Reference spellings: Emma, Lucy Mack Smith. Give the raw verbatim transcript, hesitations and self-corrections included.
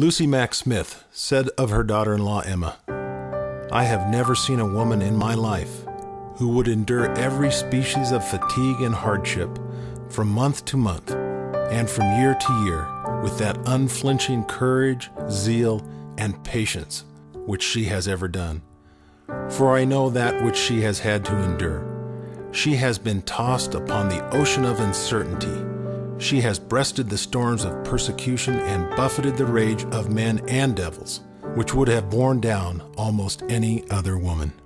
Lucy Mack Smith said of her daughter-in-law Emma, "I have never seen a woman in my life who would endure every species of fatigue and hardship from month to month and from year to year with that unflinching courage, zeal, and patience which she has ever done. For I know that which she has had to endure. She has been tossed upon the ocean of uncertainty. She has breasted the storms of persecution and buffeted the rage of men and devils, which would have borne down almost any other woman."